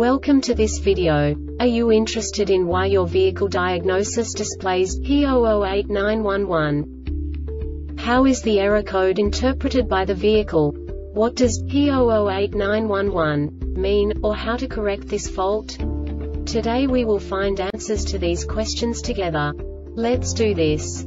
Welcome to this video. Are you interested in why your vehicle diagnosis displays P0089-11? How is the error code interpreted by the vehicle? What does P0089-11 mean, or how to correct this fault? Today we will find answers to these questions together. Let's do this.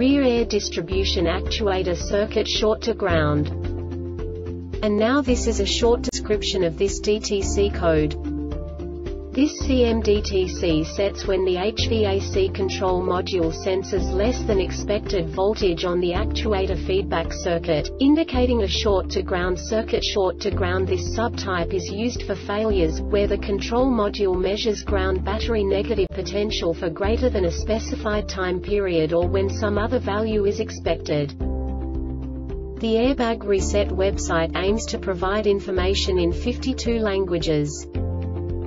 rear air distribution actuator circuit short to ground. And now this is a short description of this DTC code. This CMDTC sets when the HVAC control module senses less than expected voltage on the actuator feedback circuit, indicating a short to ground circuit. Short to ground. This subtype is used for failures where the control module measures ground battery negative potential for greater than a specified time period or when some other value is expected. The Airbag Reset website aims to provide information in 52 languages.